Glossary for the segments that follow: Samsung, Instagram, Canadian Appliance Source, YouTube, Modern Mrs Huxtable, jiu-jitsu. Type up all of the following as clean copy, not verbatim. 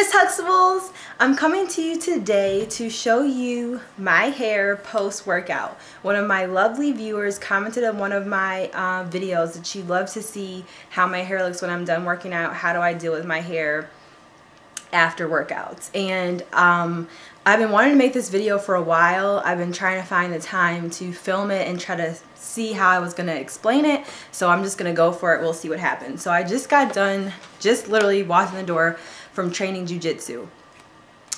Miss Huxtables! I'm coming to you today to show you my hair post-workout. One of my lovely viewers commented on one of my videos that she loved to see how my hair looks when I'm done working out. How do I deal with my hair after workouts? And I've been wanting to make this video for a while. I've been trying to find the time to film it and try to see how I was going to explain it. So I'm just going to go for it. We'll see what happens. So I just got done, just literally walking the door from training jiu-jitsu.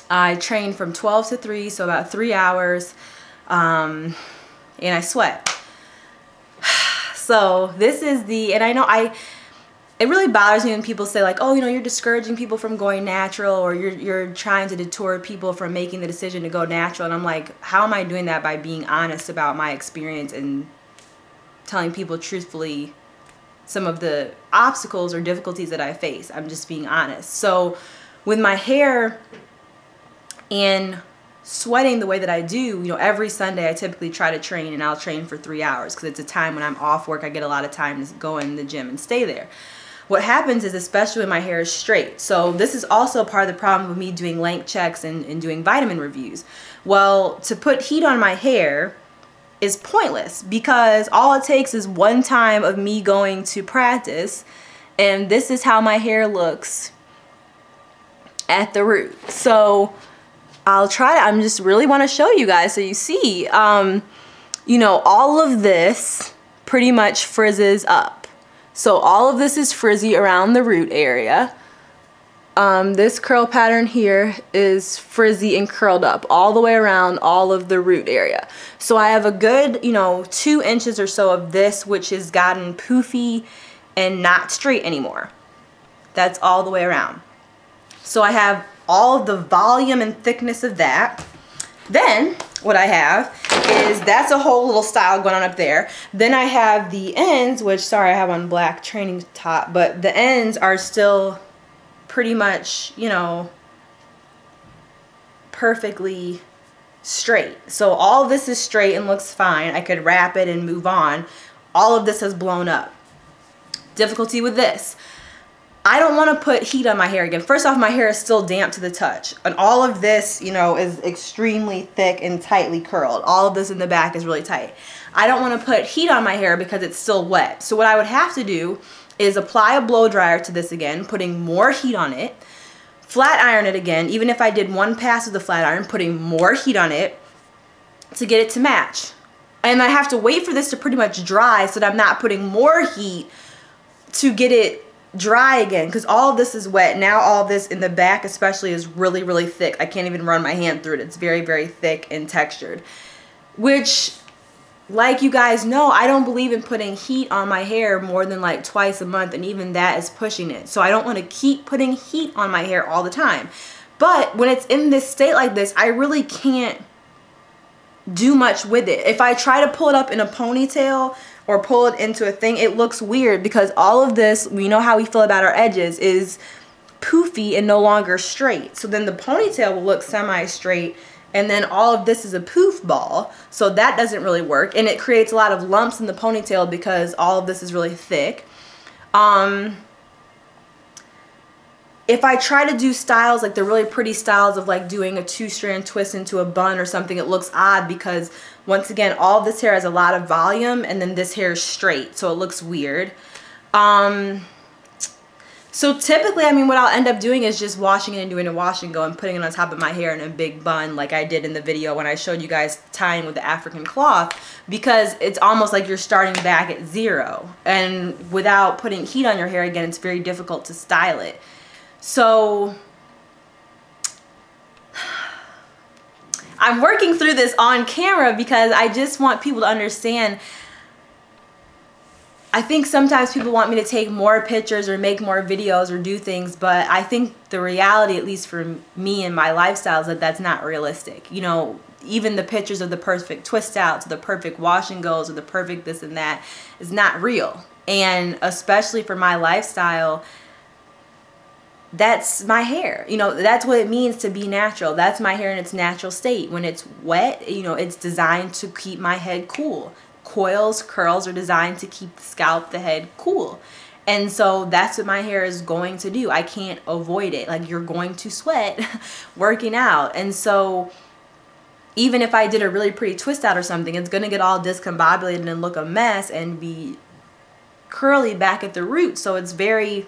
I trained from 12 to 3, so about 3 hours, and I sweat. So this is the, and I know it really bothers me when people say like, oh, you know, you're discouraging people from going natural, or you're trying to deter people from making the decision to go natural. And I'm like, how am I doing that by being honest about my experience and telling people truthfully some of the obstacles or difficulties that I face? I'm just being honest. So with my hair and sweating the way that I do, you know, every Sunday I typically try to train, and I'll train for 3 hours because it's a time when I'm off work. I get a lot of time to go in the gym and stay there. What happens is, especially when my hair is straight, so this is also part of the problem with me doing length checks and doing vitamin reviews. Well, to put heat on my hair is pointless because all it takes is one time of me going to practice, and this is how my hair looks at the root. So I'll try to, I'm just really want to show you guys so you see, you know, all of this pretty much frizzes up. So all of this is frizzy around the root area. This curl pattern here is frizzy and curled up all the way around all of the root area. So I have a good, you know, 2 inches or so of this, which has gotten poofy and not straight anymore. That's all the way around. So I have all of the volume and thickness of that. Then what I have is, that's a whole little style going on up there. Then I have the ends, which, sorry, I have on black training top, but the ends are still pretty much, you know, perfectly straight. So all this is straight and looks fine. I could wrap it and move on. All of this has blown up. Difficulty with this, I don't want to put heat on my hair again. First off, my hair is still damp to the touch, and all of this, you know, is extremely thick and tightly curled. All of this in the back is really tight. I don't want to put heat on my hair because it's still wet. So what I would have to do is apply a blow dryer to this again, putting more heat on it, flat iron it again, even if I did one pass with the flat iron, putting more heat on it to get it to match. And I have to wait for this to pretty much dry so that I'm not putting more heat to get it dry again, because all of this is wet. Now all this in the back especially is really, really thick. I can't even run my hand through it. It's very, very thick and textured, which, like you guys know, I don't believe in putting heat on my hair more than like twice a month, and even that is pushing it. So I don't want to keep putting heat on my hair all the time. But when it's in this state like this, I really can't do much with it. If I try to pull it up in a ponytail or pull it into a thing, it looks weird because all of this, we know how we feel about our edges, is poofy and no longer straight. So then the ponytail will look semi-straight, and then all of this is a poof ball, so that doesn't really work, and it creates a lot of lumps in the ponytail because all of this is really thick. If I try to do styles like the really pretty styles of like doing a 2-strand twist into a bun or something, it looks odd because, once again, all of this hair has a lot of volume, and then this hair is straight, so it looks weird. So typically, I mean, what I'll end up doing is just washing it and doing a wash and go and putting it on top of my hair in a big bun like I did in the video when I showed you guys tying with the African cloth, because it's almost like you're starting back at zero. And without putting heat on your hair again, it's very difficult to style it. So I'm working through this on camera because I just want people to understand. I think sometimes people want me to take more pictures or make more videos or do things, but I think the reality, at least for me and my lifestyle, is that that's not realistic. You know, even the pictures of the perfect twist outs, the perfect wash and goes, or the perfect this and that is not real. And especially for my lifestyle, that's my hair. You know, that's what it means to be natural. That's my hair in its natural state. When it's wet, you know, it's designed to keep my head cool. Coils, curls are designed to keep the scalp, the head cool. And so that's what my hair is going to do. I can't avoid it. Like, you're going to sweat working out. And so even if I did a really pretty twist out or something, it's going to get all discombobulated and look a mess and be curly back at the root. So it's very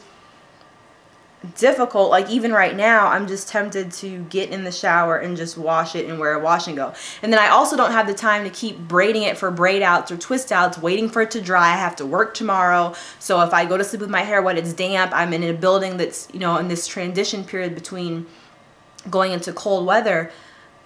difficult. Like, even right now, I'm just tempted to get in the shower and just wash it and wear a wash and go. And then I also don't have the time to keep braiding it for braid outs or twist outs, waiting for it to dry. I have to work tomorrow. So if I go to sleep with my hair when it's damp, I'm in a building that's, you know, in this transition period between going into cold weather.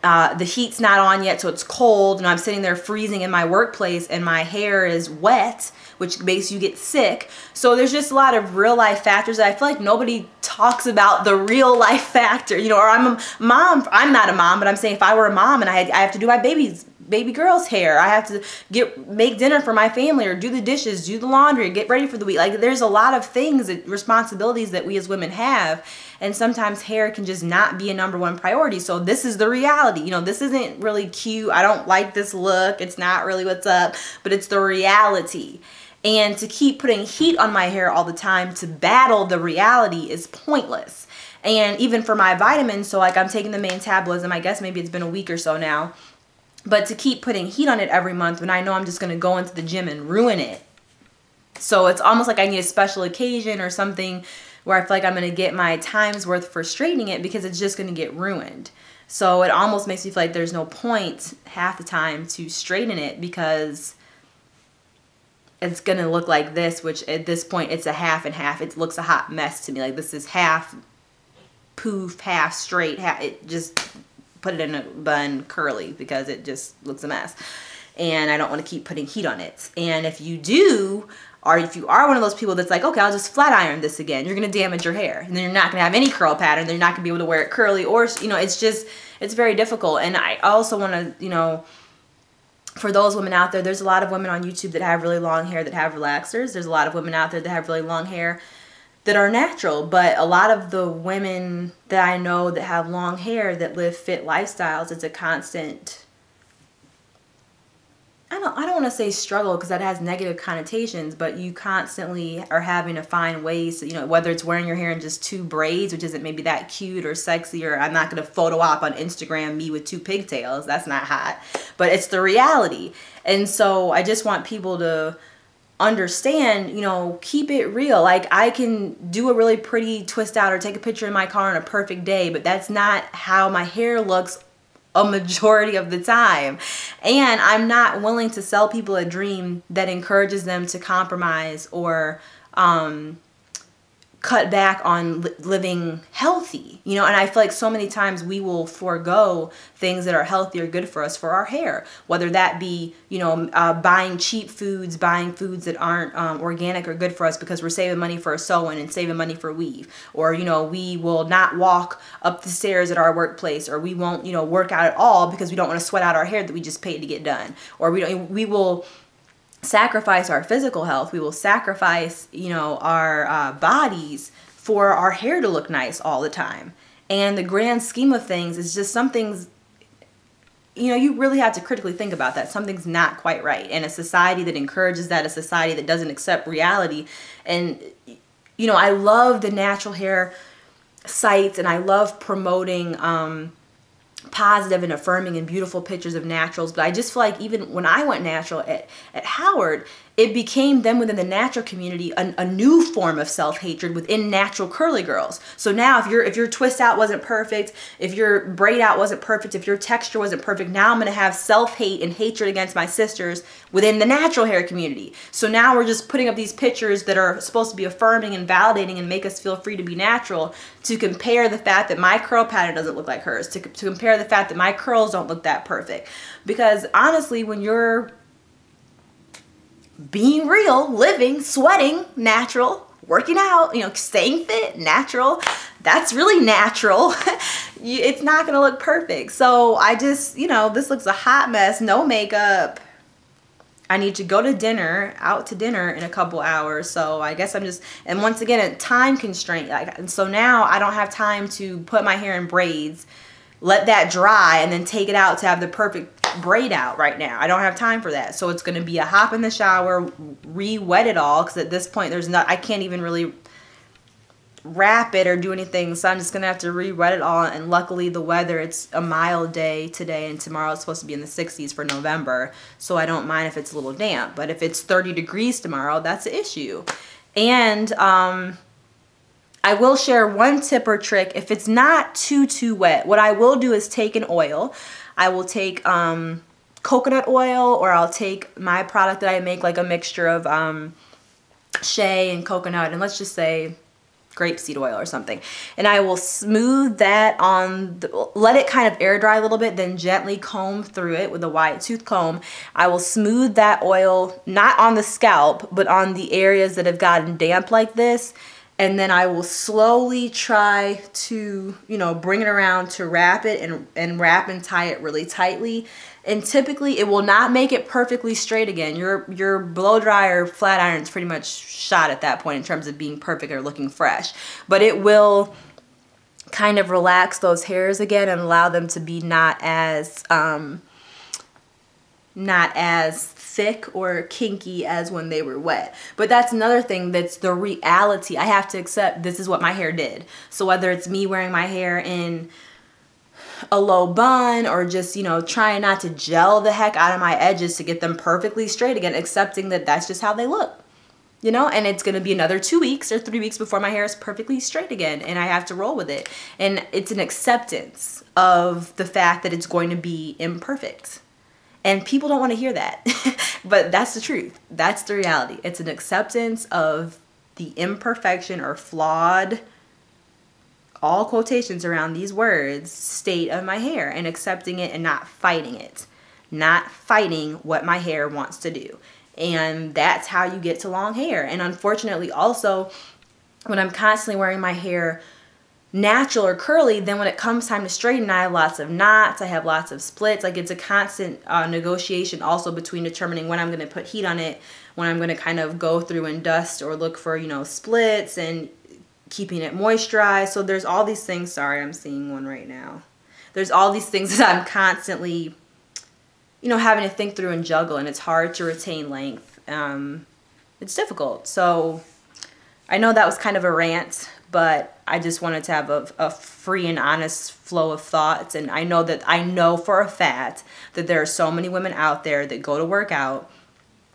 The heat's not on yet, so it's cold, and I'm sitting there freezing in my workplace and my hair is wet, which makes you get sick. So there's just a lot of real life factors that I feel like nobody talks about, the real life factor, you know. Or I'm a mom, I'm not a mom, but I'm saying if I were a mom and I have to do my baby girl's hair, I have to make dinner for my family, or do the dishes, do the laundry, get ready for the week. Like, there's a lot of things, that responsibilities that we as women have. And sometimes hair can just not be a #1 priority. So this is the reality. You know, this isn't really cute. I don't like this look. It's not really what's up, but it's the reality. And to keep putting heat on my hair all the time to battle the reality is pointless. And even for my vitamins, so like I'm taking the main metabolism, I guess maybe it's been a week or so now, but to keep putting heat on it every month when I know I'm just going to go into the gym and ruin it. So it's almost like I need a special occasion or something where I feel like I'm going to get my time's worth for straightening it, because it's just going to get ruined. So it almost makes me feel like there's no point half the time to straighten it, because it's going to look like this, which at this point it's a half and half. It looks a hot mess to me. Like, this is half poof, half straight, half, it just put it in a bun curly, because it just looks a mess. And I don't want to keep putting heat on it. And if you do, or if you are one of those people that's like, okay, I'll just flat iron this again, you're going to damage your hair. And then you're not going to have any curl pattern. Then you're not going to be able to wear it curly, or, you know, it's just, it's very difficult. And I also want to, you know, for those women out there, there's a lot of women on YouTube that have really long hair that have relaxers. There's a lot of women out there that have really long hair that are natural. But a lot of the women that I know that have long hair that live fit lifestyles, it's a constant, I don't want to say struggle, because that has negative connotations, but you constantly are having to find ways to, you know, whether it's wearing your hair in just 2 braids, which isn't maybe that cute or sexy, or I'm not going to photo op on Instagram me with 2 pigtails. That's not hot, but it's the reality. And so I just want people to understand, you know, keep it real. Like, I can do a really pretty twist out or take a picture in my car on a perfect day, but that's not how my hair looks a majority of the time. And I'm not willing to sell people a dream that encourages them to compromise or cut back on living healthy, you know. And I feel like so many times we will forego things that are healthy or good for us for our hair, whether that be, you know, buying cheap foods, buying foods that aren't organic or good for us, because we're saving money for a sew-in and saving money for weave, or, you know, we will not walk up the stairs at our workplace, or we won't, you know, work out at all because we don't want to sweat out our hair that we just paid to get done, or we will sacrifice our physical health. We will sacrifice, you know, our bodies for our hair to look nice all the time. And the grand scheme of things is just something's, you know, you really have to critically think about that. Something's not quite right. And a society that encourages that, a society that doesn't accept reality. And, you know, I love the natural hair sites, and I love promoting positive and affirming and beautiful pictures of naturals. But I just feel like even when I went natural at Howard, it became then within the natural community a new form of self-hatred within natural curly girls. So now if your twist out wasn't perfect, if your braid out wasn't perfect, if your texture wasn't perfect, now I'm going to have self-hate and hatred against my sisters within the natural hair community. So now we're just putting up these pictures that are supposed to be affirming and validating and make us feel free to be natural, to compare the fact that my curl pattern doesn't look like hers, to compare the fact that my curls don't look that perfect. Because honestly, when you're being real, living, sweating, natural, working out, you know, staying fit, natural, that's really natural. It's not going to look perfect. So I just, you know, this looks a hot mess, no makeup. I need to go to dinner, out to dinner in a couple hours. So I guess I'm just, and once again, a time constraint. Like, and so now I don't have time to put my hair in braids, let that dry, and then take it out to have the perfect that braid out right now. I don't have time for that. So it's going to be a hop in the shower, re-wet it all, because at this point there's not, I can't even really wrap it or do anything, so I'm just gonna have to re-wet it all. And luckily the weather, it's a mild day today, and tomorrow it's supposed to be in the 60s for November, so I don't mind if it's a little damp. But if it's 30 degrees tomorrow, that's an issue. And I will share one tip or trick if it's not too wet. What I will do is take an oil. I will take coconut oil, or I'll take my product that I make, like a mixture of shea and coconut, and let's just say grapeseed oil or something, and I will smooth that on the, let it kind of air dry a little bit, then gently comb through it with a wide tooth comb. I will smooth that oil, not on the scalp, but on the areas that have gotten damp like this, and then I will slowly try to, you know, bring it around to wrap it and wrap and tie it really tightly. And typically it will not make it perfectly straight again. Your blow dryer flat iron is pretty much shot at that point in terms of being perfect or looking fresh. But it will kind of relax those hairs again and allow them to be not as thick or kinky as when they were wet. But that's another thing, that's the reality. I have to accept this is what my hair did. So whether it's me wearing my hair in a low bun, or just, you know, trying not to gel the heck out of my edges to get them perfectly straight again, accepting that that's just how they look, you know. And it's going to be another 2 weeks or 3 weeks before my hair is perfectly straight again, and I have to roll with it. And it's an acceptance of the fact that it's going to be imperfect, and people don't want to hear that but that's the truth, that's the reality. It's an acceptance of the imperfection or flawed, all quotations around these words, state of my hair, and accepting it and not fighting it. Not fighting what my hair wants to do. And that's how you get to long hair. And unfortunately also, when I'm constantly wearing my hair natural or curly, then when it comes time to straighten, I have lots of knots, I have lots of splits. Like, it's a constant negotiation also between determining when I'm going to put heat on it, when I'm going to kind of go through and dust or look for, you know, splits, and keeping it moisturized. So there's all these things. Sorry, I'm seeing one right now. There's all these things that I'm constantly, you know, having to think through and juggle, and it's hard to retain length. It's difficult. So I know that was kind of a rant, but I just wanted to have a free and honest flow of thoughts. And I know that, I know for a fact that there are so many women out there that go to work out,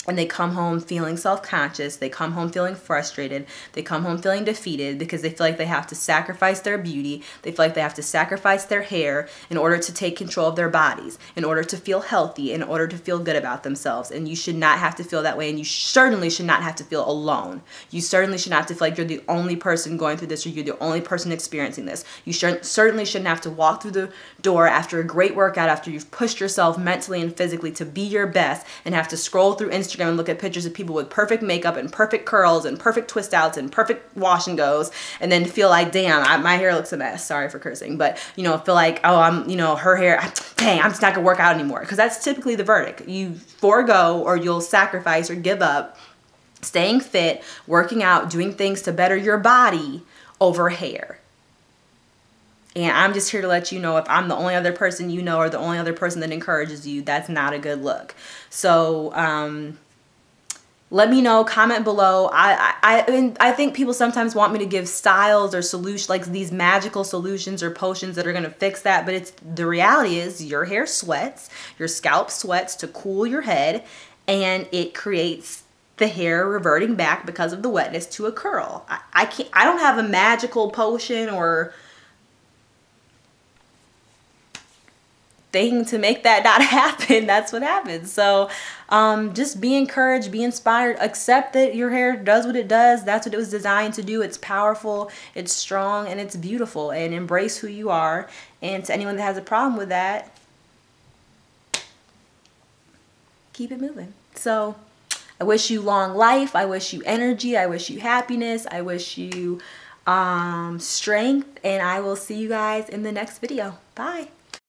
and they come home feeling self-conscious, they come home feeling frustrated, they come home feeling defeated, because they feel like they have to sacrifice their beauty, they feel like they have to sacrifice their hair in order to take control of their bodies, in order to feel healthy, in order to feel good about themselves. And you should not have to feel that way, and you certainly should not have to feel alone. You certainly should not have to feel like you're the only person going through this, or you're the only person experiencing this. You certainly shouldn't have to walk through the door after a great workout, after you've pushed yourself mentally and physically to be your best, and have to scroll through Instagram and look at pictures of people with perfect makeup and perfect curls and perfect twist outs and perfect wash and goes, and then feel like, damn, my hair looks a mess. Sorry for cursing, but, you know, feel like, oh, I'm, you know, her hair, dang, I'm just not gonna work out anymore. Because that's typically the verdict. You forego, or you'll sacrifice or give up staying fit, working out, doing things to better your body over hair. And I'm just here to let you know, if I'm the only other person you know, or the only other person that encourages you, that's not a good look. So let me know, comment below. I think people sometimes want me to give styles or solutions, like these magical solutions or potions that are going to fix that. But it's, the reality is, your hair sweats, your scalp sweats to cool your head, and it creates the hair reverting back because of the wetness to a curl. I don't have a magical potion or thing to make that not happen. That's what happens. So just be encouraged, be inspired, accept that your hair does what it does. That's what it was designed to do. It's powerful, it's strong, and it's beautiful. And embrace who you are. And to anyone that has a problem with that, keep it moving. So I wish you long life. I wish you energy. I wish you happiness. I wish you strength. And I will see you guys in the next video. Bye.